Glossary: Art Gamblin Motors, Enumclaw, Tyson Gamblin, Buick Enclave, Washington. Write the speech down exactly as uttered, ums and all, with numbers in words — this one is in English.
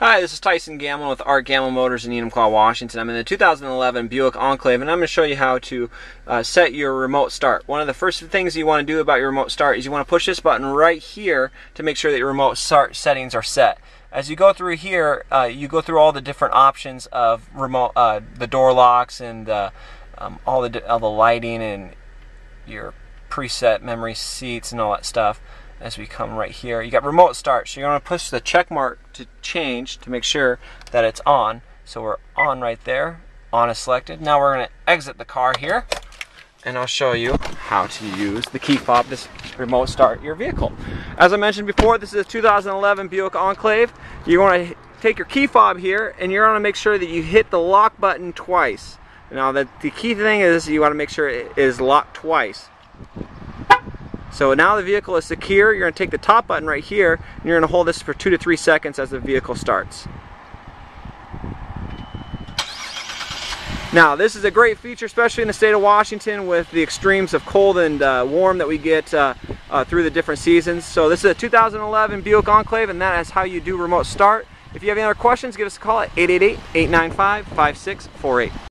Hi, this is Tyson Gamblin with Art Gamblin Motors in Enumclaw, Washington. I'm in the two thousand eleven Buick Enclave, and I'm going to show you how to uh, set your remote start. One of the first things you want to do about your remote start is you want to push this button right here to make sure that your remote start settings are set. As you go through here, uh, you go through all the different options of remote, uh, the door locks and uh, um, all the all the lighting and your preset memory seats and all that stuff. As we come right here, you got remote start, so you're going to push the check mark to change to make sure that it's on. So we're on right there, on is selected. Now we're going to exit the car here, and I'll show you how to use the key fob to remote start your vehicle. As I mentioned before, this is a two thousand eleven Buick Enclave. You want to take your key fob here, and you're going to make sure that you hit the lock button twice. Now the, the key thing is you want to make sure it is locked twice. So now the vehicle is secure. You're going to take the top button right here, and you're going to hold this for two to three seconds as the vehicle starts. Now this is a great feature, especially in the state of Washington with the extremes of cold and uh, warm that we get uh, uh, through the different seasons. So this is a two thousand eleven Buick Enclave, and that is how you do remote start. If you have any other questions, give us a call at eight eight eight, eight nine five, five six four eight.